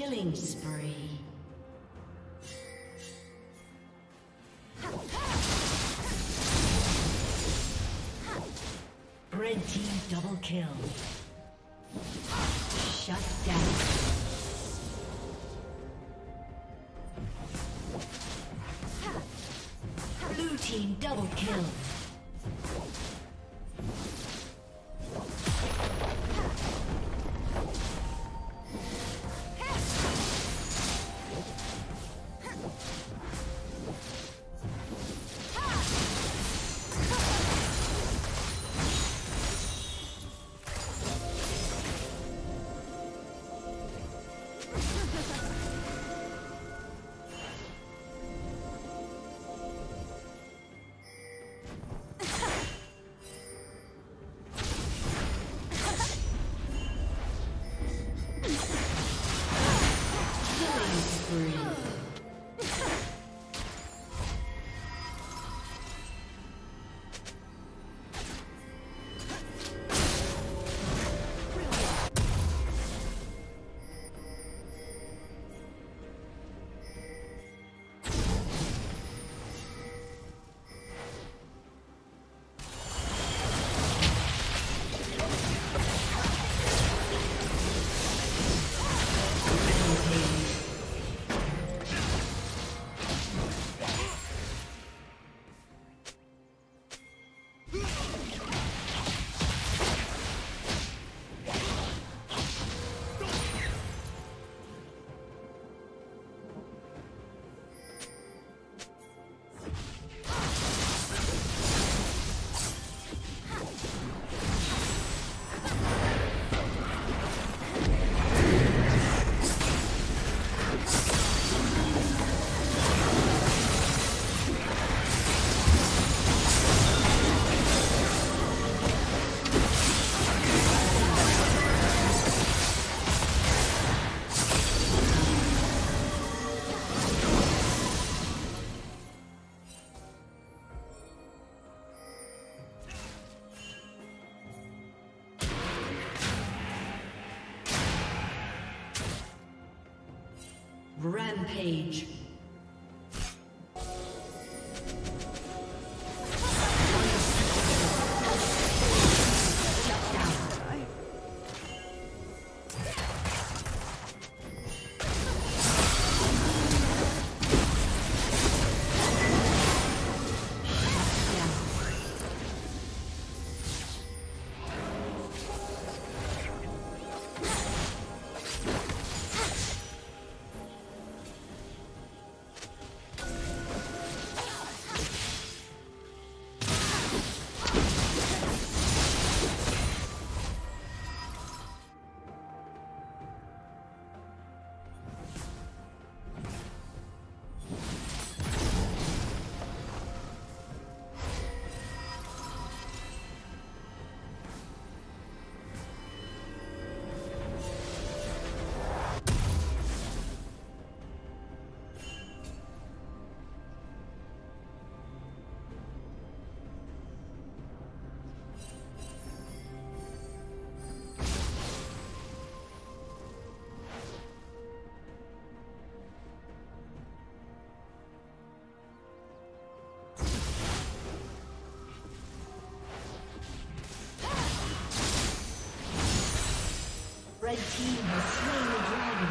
Killing spree. Red team double kill. Shut down. Blue team double kill. Page. Red team has slain the dragon.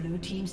Blue team's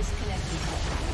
disconnected.